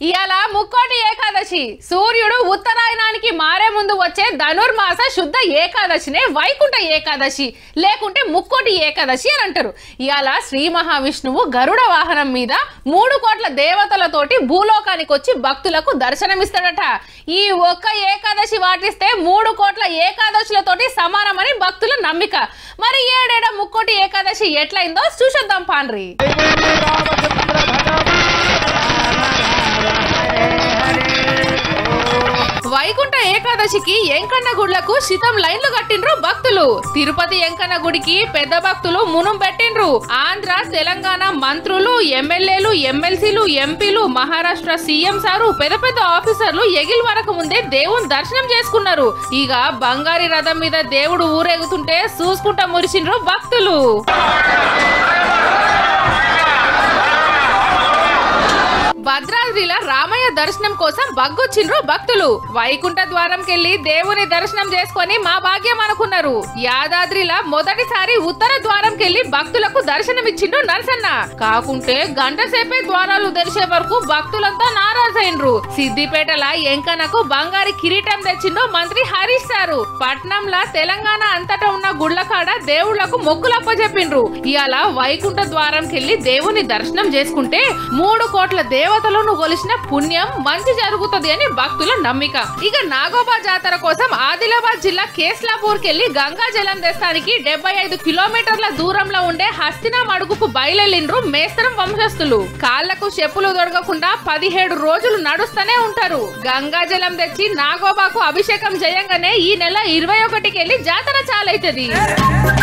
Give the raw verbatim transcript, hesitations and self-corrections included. इयाला मुक्कोटी एकादशि सूर्युडु उत्तरायणानिकि मारे मुंदु वच्चे धनुर्मास शुद्ध एकादशिने वैकुंठ एकादशि लेकुंटे मुक्कोटी एकादशि अनि अंटारु। इयाला श्री महाविष्णुवु गरुड वाहनं मीद मूडु कोट्ल देवतलतोटी भूलोकानिकि वच्ची भक्तुलकु दर्शनं इस्ताडट। ई ओक एकादशि वाटिस्ते मूडु कोट्ल एकादशुलतोटी समानमनि भक्तुल नम्मिक। मरि एडेड मुक्कोटी एकादशि एट्लैंदो चूसद्दां पांడ్రి। वैकुंठ एकादशि की एंकन्न गुड्लकु शीतम लाइन्लु कट्टिंड्रु भक्तुलु। तिरुपति एंकन्न गुडिकी पेद्द भक्तुलु मुनुं पेट्टिंड्रु। आंध्र तेलंगाण मंत्रुलु एम्मेल्येलु एम्मेल्सीलु एंपीलु महाराष्ट्र सीएम सारु पेद्द पेद्द आफीसर्लु एगिल वरकु मुंदे देवुनि दर्शनं चेसुकुन्नारु। इक बंगारी रथं मीद देवुडु ऊरेगुतुंटे चूसुकुंट मुरिसिंड्रु भक्तुलु। భద్రాద్రిల రామయ్య దర్శనం కోసం బగ్గొచ్చిన్రు భక్తులు। వైకుంఠ ద్వారంకెళ్లి దేవుని దర్శనం చేసుకొని మా భాగ్యం అనుకున్నారు। యాదాద్రిల మొదటిసారి ఉత్తర ద్వారంకెళ్లి భక్తులకు దర్శనం ఇచ్చిండు నరసన్న। కాకుంటే గంటసేపే ద్వారాలు తెరిచే వరకు భక్తులంతా నారాజైన్రు। సిద్దిపేటల ఎంకనకు బంగారు కిరీటం తెచ్చిండు మంత్రి హరీష్ సారు। పట్నంల తెలంగాణ అంతటా ఉన్న గుళ్ళకాడ దేవుళ్లకు మొక్కులప్ప చెప్పిండ్రు। ఇయాల వైకుంఠ ద్వారంకెళ్లి దేవుని దర్శనం చేసుకుంటే మూడు కోట్ల దేవ కొలిసిన పుణ్యం మంచి జరుగుతుంది అని భక్తుల నమ్మిక। ఇక నాగోబా జాతర కోసం ఆదిలాబాద్ జిల్లా కేస్లాపూర్ కెళ్లి గంగా జలం దేశానికి డెబ్బై ఐదు కిలోమీటర్ల దూరంలో ఉండే హస్తినా మడుగుకు బయలుదేరిండ్రు మేస్త్రం వంశస్థులు। కాళ్లకు చెప్పులు దొరకకుండా పదిహేడు రోజులు నడుస్తూనే ఉంటారు। గంగా జలం తెచ్చి నాగోబాకు అభిషేకం చేయంగానే ఈ నెల ఇరవై ఒకటికి వెళ్ళి జాతర చాలైతది।